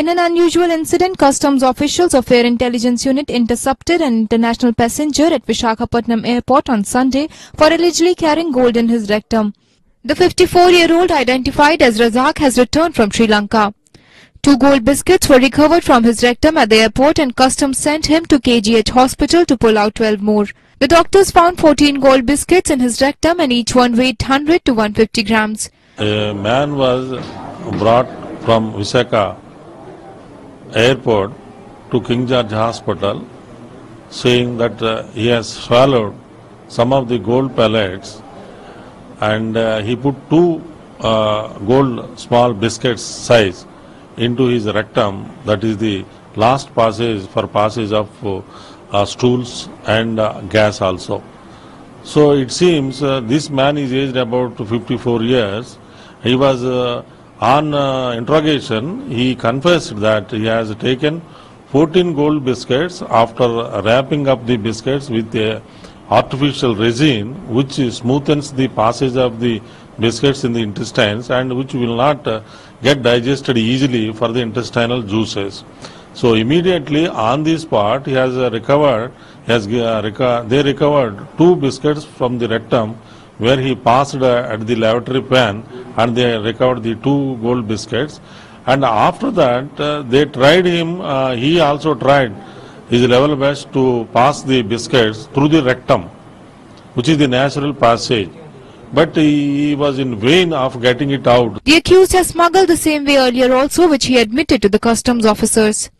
In an unusual incident, customs officials of Air Intelligence Unit intercepted an international passenger at Visakhapatnam Airport on Sunday for allegedly carrying gold in his rectum. The 54-year-old, identified as Razak, has returned from Sri Lanka. 2 gold biscuits were recovered from his rectum at the airport, and customs sent him to KGH hospital to pull out 12 more. The doctors found 14 gold biscuits in his rectum, and each one weighed 100 to 150 grams. A man was brought from Visakha airport to King George hospital, saying that he has swallowed some of the gold pellets, and he put 2 gold small biscuits size into his rectum. That is the last passage for passage of stools and gas also. So it seems this man is aged about 54 years. He was on interrogation, he confessed that he has taken 14 gold biscuits after wrapping up the biscuits with a artificial resin, which smoothens the passage of the biscuits in the intestines and which will not get digested easily for the intestinal juices. So immediately on the spot, he has recovered 2 biscuits from the rectum, where he passed at the lavatory pan, and they recovered the 2 gold biscuits. And after that, they tried him, he also tried his level best to pass the biscuits through the rectum, which is the natural passage. But he was in vain of getting it out. The accused has smuggled the same way earlier also, which he admitted to the customs officers.